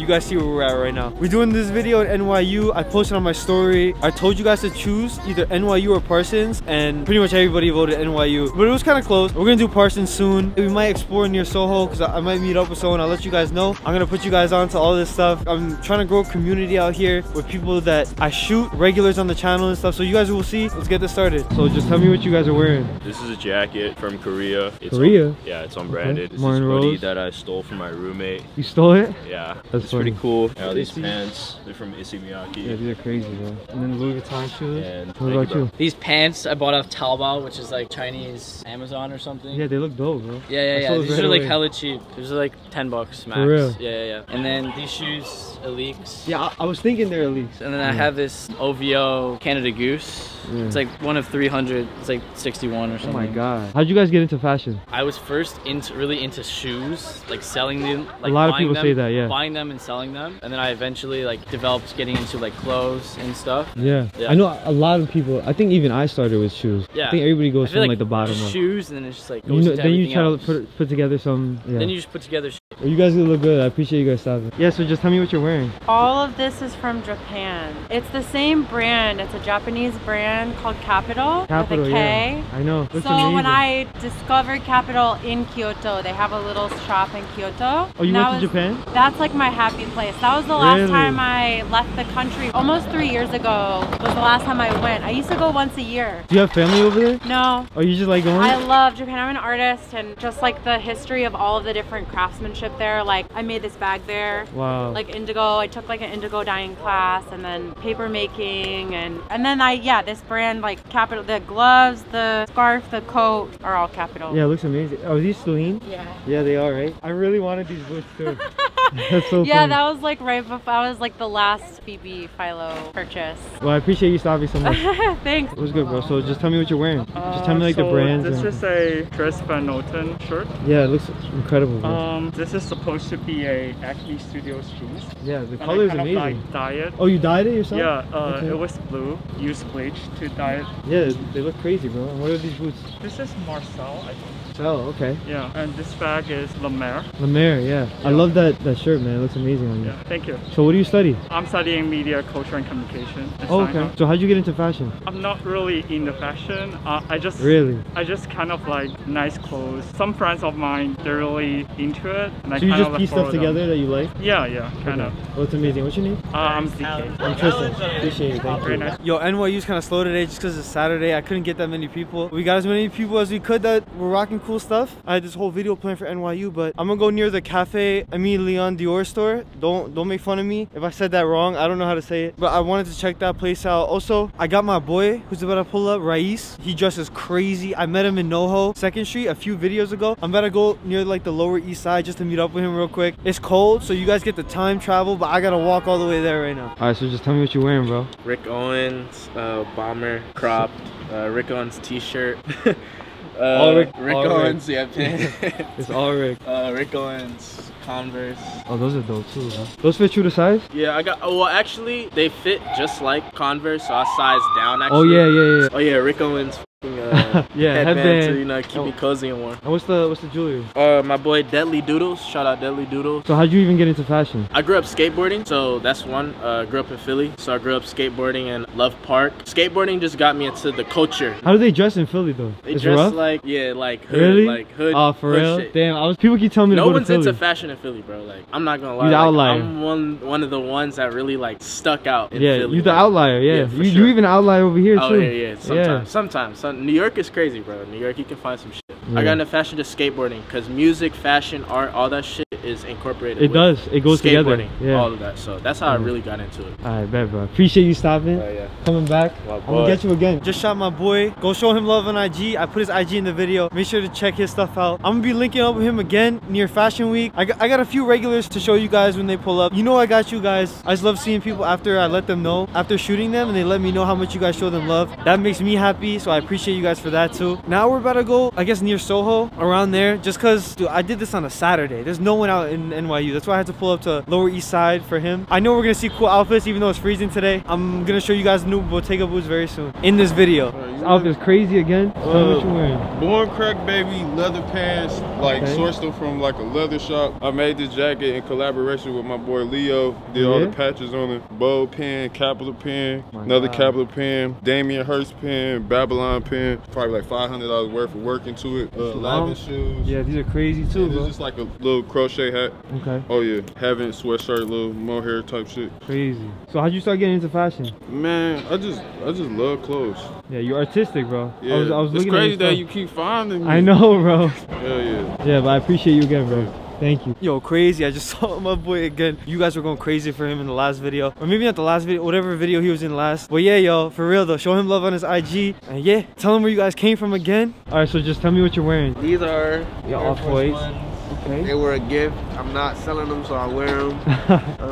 you guys see where we're at right now. We're doing this video at NYU. I posted on my story. I told you guys to choose either NYU or Parsons, and pretty much everybody voted NYU, but it was kind of close. We're gonna do Parsons soon. We might explore near Soho because I might meet up with someone. I'll let you guys know. I'm gonna put you guys on to all this stuff. I'm trying to grow a community out here with people that I shoot, regulars on the channel and stuff, so you guys will see. Let's get this started. So just tell me what you guys are wearing. This is a jacket from Korea. Yeah, it's unbranded. Okay. This is a hoodie that I stole from my roommate. You stole it? Yeah. That's pretty cool. Now these pants, they're from Issey Miyake. Yeah, these are crazy, bro. And then Louis Vuitton shoes. And what about you? These pants I bought off Taobao, which is like Chinese Amazon or something. Yeah, they look dope, bro. Yeah. These are like hella cheap. These are like 10 bucks max. For real? Yeah. And then these shoes, Eliques. Yeah, I was thinking they're Eliques. And then I have this OVO Canada Goose. Yeah. It's like one of 300. It's like 61 or something. Oh my god. How'd you guys get into fashion? I was first really into shoes, like selling them. Like a lot of people say that, yeah. Buying them and selling them. And then I eventually like developed getting into like clothes and stuff. Yeah. I know a lot of people, I think even I started with shoes. Yeah. I think everybody goes from like the bottom up. Shoes and then it's just like goes to everything else. Then you try to put together some. Yeah. Then you just put together. You guys look good. I appreciate you guys stopping. Yeah, so just tell me what you're wearing. All of this is from Japan. It's the same brand. It's a Japanese brand called Kapital. Kapital, with a K. Yeah. I know. That's so amazing. When I discovered Kapital in Kyoto, they have a little shop in Kyoto. Oh, you went to Japan? That's like my happy place. That was the last time I left the country. Almost 3 years ago was the last time I went. I used to go once a year. Do you have family over there? No. Oh, you just like going? I love Japan. I'm an artist, and just like the history of all of the different craftsmanship there, like I made this bag there. Wow. Like indigo, I took like an indigo dyeing class, and then paper making, and then this brand, like Kapital, the gloves, the scarf, the coat are all Kapital. Yeah, it looks amazing. Are these Celine? Yeah, they are, right? I really wanted these boots too. That's so funny. That was like right before, I was like the last Phoebe Philo purchase. Well, I appreciate you stopping so much. Thanks. It was good, bro. So just tell me what you're wearing. Just tell me like the brands. This is a Chris Van Oten shirt. Yeah, it looks incredible, bro. This is supposed to be a Acne Studios shoes. Yeah, the color is amazing. Like dye it. Oh, you dyed it yourself? Yeah, It was blue. Use bleach to dye it. Yeah, they look crazy, bro. And what are these boots? This is Marcel, I think. Oh, okay. Yeah, and this bag is La Mer. La Mer, yeah. I love that shirt, man. It looks amazing on you. Yeah, thank you. So what do you study? I'm studying media, culture, and communication. Oh, okay. So how'd you get into fashion? I'm not really into fashion. I just kind of like nice clothes. Some friends of mine, they're really into it. And so you just piece stuff together that you like? Yeah, kind of. Well, it's amazing. What's your name? I'm ZK. I'm Tristan. Appreciate it. Thank you. Nice. Yo, NYU's kind of slow today just because it's Saturday. I couldn't get that many people. We got as many people as we could that were rocking cool stuff. I had this whole video planned for NYU, but I'm gonna go near the Cafe Aimé Leon Dore store. Don't make fun of me if I said that wrong. I don't know how to say it, but I wanted to check that place out. Also, I got my boy who's about to pull up, Raiz. He dresses crazy. I met him in Noho, 2nd Street, a few videos ago. I'm about to go near like the Lower East Side just to meet up with him real quick. It's cold, so you guys get the time travel, but I gotta walk all the way there right now. All right, so just tell me what you're wearing, bro. Rick Owens, bomber, cropped, Rick Owens t-shirt. Rick Owens, it's all Rick. Rick Owens, Converse. Oh, those are dope too, huh? Those fit you to size? Yeah, I got, well actually, they fit just like Converse, so I sized down actually. Oh yeah. Oh yeah, Rick Owens. Headband to, you know, keep me cozy and warm. And what's the jewelry? My boy Deadly Doodles. Shout out Deadly Doodles. So how'd you even get into fashion? I grew up skateboarding, so that's one. Grew up in Philly, so I grew up skateboarding and Love Park. Skateboarding just got me into the culture. How do they dress in Philly though? They dress rough? like hood, really? Like hood. Oh, for real? Shit. Damn, people keep telling me to go to Philly. No one's into fashion in Philly, bro. Like, I'm not gonna lie. You're the outlier. I'm one of the ones that really like stuck out in Philly. You're the outlier. You even outlier over here too. Yeah. Sometimes. New York is crazy, bro. New York, you can find some shit. Yeah. I got into fashion to skateboarding because music, fashion, art, all that shit is incorporated. It goes together. Yeah. All of that. So that's how I really got into it. All right, bro. Appreciate you stopping. Coming back. I'm gonna get you again. Just shot my boy. Go show him love on IG. I put his IG in the video. Make sure to check his stuff out. I'm gonna be linking up with him again near Fashion Week. I got a few regulars to show you guys when they pull up. You know I got you guys. I just love seeing people after I let them know, after shooting them, and they let me know how much you guys show them love. That makes me happy. So I appreciate you guys for that too. Now we're about to go, I guess, near Soho, around there, just because, dude, I did this on a Saturday. There's no one out in NYU. That's why I had to pull up to Lower East Side for him. I know we're gonna see cool outfits even though it's freezing today. I'm gonna show you guys new Bottega boots very soon in this video. It's outfit's crazy again. So what you wearing? Born Crack Baby leather pants, like sourced them from like a leather shop. I made this jacket in collaboration with my boy Leo. Did all the patches on it. Bow pin, capital pin, another capital pin, Damien Hirst pin, Babylon pin. Probably like $500 worth of work into it. Lanvin shoes. Yeah, these are crazy too. This is just like a little crochet hat. Okay. Oh yeah, Heaven sweatshirt, little mohair type shit. Crazy. So how'd you start getting into fashion? Man, I just love clothes. Yeah, you're artistic, bro. Yeah. I was looking at you. It's crazy that you keep finding me. I know, bro. Hell yeah. Yeah, but I appreciate you again, bro. Thank you. Yo, crazy. I just saw my boy again. You guys were going crazy for him in the last video. Or maybe not the last video, whatever video he was in last. But yeah, yo, for real though. Show him love on his IG. And yeah, tell him where you guys came from again. Alright, so just tell me what you're wearing. These are your Off-Whites. Okay. They were a gift. I'm not selling them, so I wear them.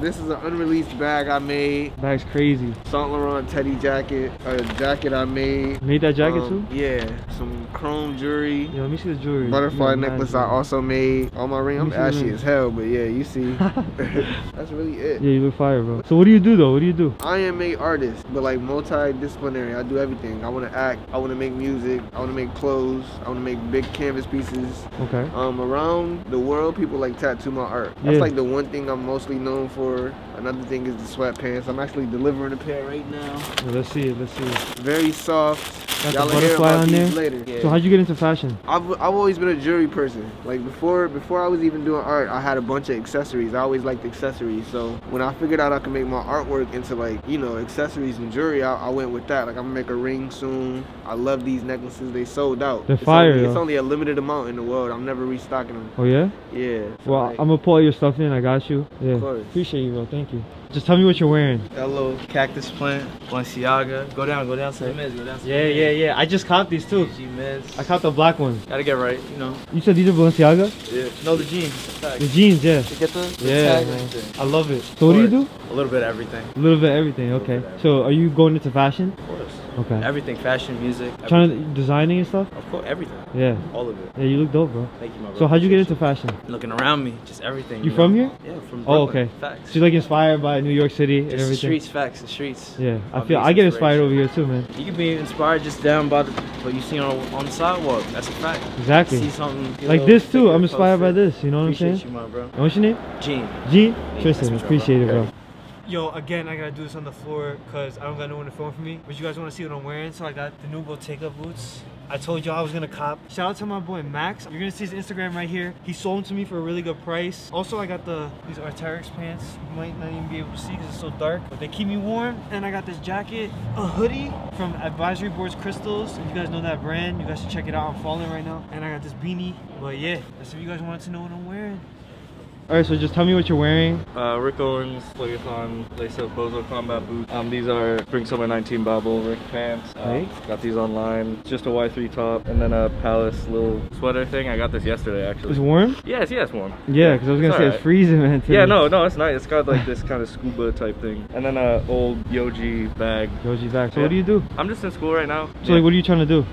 This is an unreleased bag I made. Bag's crazy. Saint Laurent Teddy jacket. A jacket I made. Made that jacket too? Yeah. Some chrome jewelry. Yo, let me see the jewelry. Butterfly necklace I also made. On my ring. I'm ashy as hell, but yeah, you see. That's really it. Yeah, you look fire, bro. So what do you do though? What do you do? I am an artist, but like multidisciplinary. I do everything. I want to act. I want to make music. I want to make clothes. I want to make big canvas pieces. Okay. Around the world, people like tattoo my art. That's like the one thing I'm mostly known for. Another thing is the sweatpants. I'm actually delivering a pair right now. Well, let's see it. Let's see it. Very soft. Y'all will hear about these later. Yeah. So how'd you get into fashion? I've always been a jewelry person. Like before I was even doing art, I had a bunch of accessories. I always liked accessories. So when I figured out I could make my artwork into like, you know, accessories and jewelry, I went with that. Like I'm gonna make a ring soon. I love these necklaces. They sold out. They're fire. It's only a limited amount in the world. I'm never restocking them. Oh yeah? Yeah. So well, like, I'm gonna pull your stuff in. I got you. Yeah. Of course. Appreciate you, bro. Thank you. Just tell me what you're wearing. That little cactus plant, Balenciaga. Go down. So you miss, go down so yeah. I just copped these too. You miss. I copped the black one. Gotta get right, you know. You said these are Balenciaga? Yeah. No, the jeans. The jeans, yeah. You get them? Yeah, man. I love it. So what do you do? A little bit of everything. A little bit of everything, okay. So are you going into fashion? Of course. Okay. Everything, fashion, music. Everything. Trying to designing and stuff? Of course, everything. Yeah. All of it. Yeah, you look dope, bro. Thank you, my bro. So how'd you get into fashion? Looking around me, just everything. You from here? Yeah, from Brooklyn. Oh, okay. Facts. So you're like inspired by New York City just and everything? The streets, facts, the streets. Yeah, I get inspired over here too, man. You can be inspired just down by what you see on the sidewalk. That's a fact. Exactly. You see something, you like know, this too, I'm inspired by this, you know what I'm saying? Appreciate you, my bro. And what's your name? Gene. Gene? Tristan, appreciate it, bro. Yo, again, I gotta do this on the floor because I don't got no one to film for me. But you guys wanna see what I'm wearing, so I got the new Bottega boots. I told y'all I was gonna cop. Shout out to my boy Max. You're gonna see his Instagram right here. He sold them to me for a really good price. Also, I got these Arteryx pants. You might not even be able to see because it's so dark, but they keep me warm. And I got this jacket, a hoodie from Advisory Boards Crystals. If you guys know that brand, you guys should check it out. I'm falling right now. And I got this beanie. But yeah, that's if you guys wanted to know what I'm wearing. Alright, so just tell me what you're wearing. Rick Owens, Plagathon, Lace Up Bozo Combat Boots. These are Spring Summer 19 Babel Rick Pants. Got these online. Just a Y3 top and then a Palace little sweater thing. I got this yesterday actually. It's warm? Yes, yeah, it's warm. Yeah, because I was going to say it's freezing, man. Today. Yeah, no, it's nice. It's got like this kind of scuba type thing. And then an old Yoji bag. Yoji bag. So what do you do? I'm just in school right now. So like, what are you trying to do?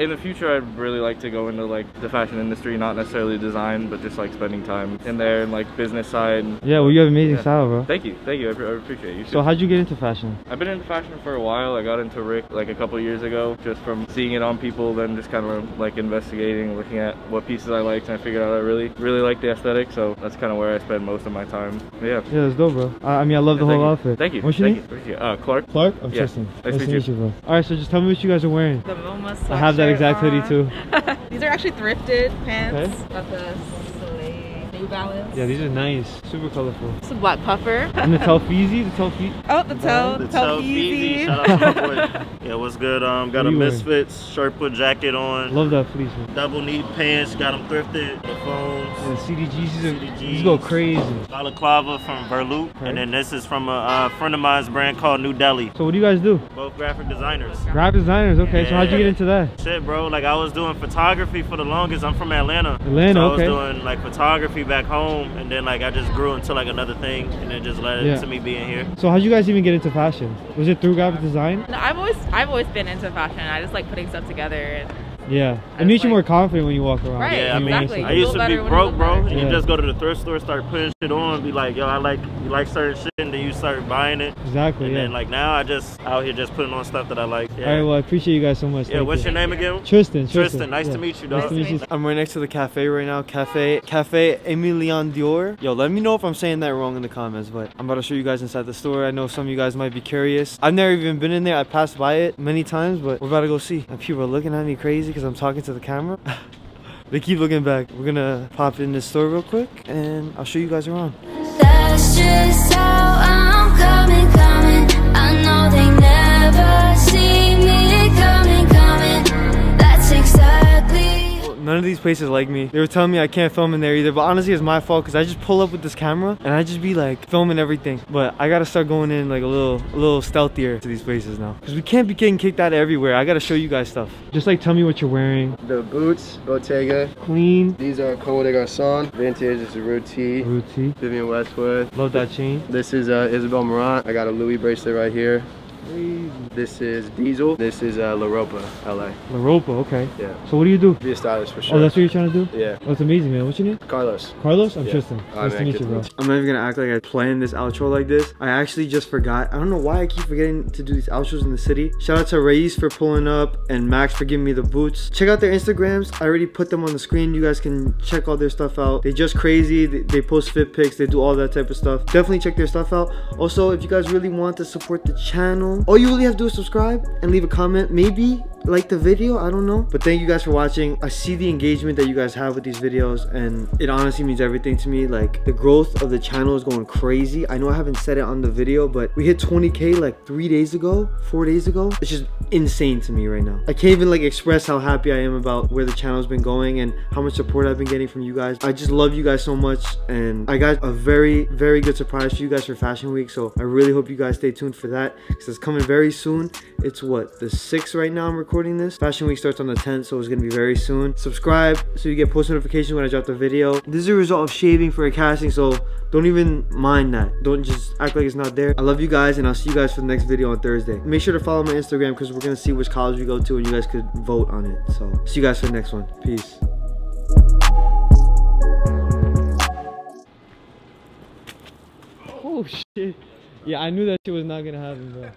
In the future, I'd really like to go into like the fashion industry, not necessarily design, but just like spending time in there. Like business side. Yeah, well you have amazing style, bro. Thank you, I appreciate you too. So how'd you get into fashion? I've been into fashion for a while. I got into Rick like a couple years ago, just from seeing it on people, then just kind of like investigating, looking at what pieces I liked, and I figured out I really like the aesthetic, so that's kind of where I spend most of my time. Yeah. Yeah, that's dope, bro. I mean, I love the whole outfit. Thank you. What's your name? Clark. Clark? I'm Tristan. Nice to meet you, bro. Alright, so just tell me what you guys are wearing. The MoMA I have that exact hoodie too. These are actually thrifted pants. Got this. Balance. Yeah, these are nice. Super colorful. It's a black puffer. And the Telfeezy? The Telfeezy. Shout out to my boy. Yeah, what's good? Got a Misfits Sherpa jacket on. Love that fleece, man. Double knee pants. Got them thrifted. The phones. And the CDGs. These go crazy. Balaclava from Verloop. Okay. And then this is from a friend of mine's brand called New Delhi. So what do you guys do? Both graphic designers. Graphic designers. Okay, so how'd you get into that? Shit, bro. Like, I was doing photography for the longest. I'm from Atlanta. So I was doing, like, photography back home, and then like I just grew into like another thing, and it just led to me being here. So how'd you guys even get into fashion? Was it through graphic design? No, I've always been into fashion. I just like putting stuff together. Yeah, it makes you more confident when you walk around. Right, yeah, I mean, exactly. I used to be broke, bro, and you just go to the thrift store, start putting shit on, and be like, yo, I like you like certain shit and then you start buying it. Exactly. And then like now I just out here just putting on stuff that I like. Yeah. All right, well I appreciate you guys so much. Yeah, what's your name again? Tristan. Tristan, nice to meet you, dog. Nice to meet you. I'm right next to the cafe right now. Cafe Aimé Leon Dore. Yo, let me know if I'm saying that wrong in the comments, but I'm about to show you guys inside the store. I know some of you guys might be curious. I've never even been in there. I passed by it many times, but we're about to go see. And people are looking at me crazy because I'm talking to the camera. They keep looking back. We're gonna pop in this store real quick and I'll show you guys around. That's just how I'm coming. I know they never see me coming. That's exactly. Well, none of these places like me. They were telling me I can't film in there either, but honestly it's my fault because I just pull up with this camera and I just be like filming everything. But I gotta start going in like a little stealthier to these places now because we can't be getting kicked out of everywhere. I gotta show you guys stuff. Just like tell me what you're wearing. The boots, Bottega. Clean. These are Comme des Garçons. Vintage, this is Ruti. Vivian Westwood. Love that chain. This is Isabel Marant. I got a Louis bracelet right here. Crazy. This is Diesel. This is La Ropa, LA. La Ropa, okay. Yeah. So what do you do? Be a stylist for sure. Oh, that's what you're trying to do? Yeah. That's amazing, man. What's your name? Carlos. Carlos? I'm Tristan. Nice to meet you, bro. I'm not even gonna act like I planned this outro like this. I actually just forgot. I don't know why I keep forgetting to do these outros in the city. Shout out to Raiz for pulling up and Max for giving me the boots. Check out their Instagrams. I already put them on the screen. You guys can check all their stuff out. They just crazy. They post fit pics. They do all that type of stuff. Definitely check their stuff out. Also, if you guys really want to support the channel, all you really have to do is subscribe and leave a comment. Maybe like the video, I don't know, but thank you guys for watching. I see the engagement that you guys have with these videos and it honestly means everything to me. Like the growth of the channel is going crazy. I know I haven't said it on the video, but we hit 20K like 4 days ago. It's just insane to me right now. I can't even like express how happy I am about where the channel's been going and how much support I've been getting from you guys. I just love you guys so much and I got a very, very good surprise for you guys for Fashion Week, so I really hope you guys stay tuned for that because it's coming very soon. It's what, the 6th right now I'm recording this. Fashion Week starts on the 10th, so it's gonna be very soon. Subscribe so you get post notifications when I drop the video. This is a result of shaving for a casting, so don't even mind that. Don't just act like it's not there. I love you guys and I'll see you guys for the next video on Thursday. Make sure to follow my Instagram because we're gonna see which college we go to and you guys could vote on it. So see you guys for the next one. Peace. Oh shit. Yeah, I knew that shit was not gonna happen, bro.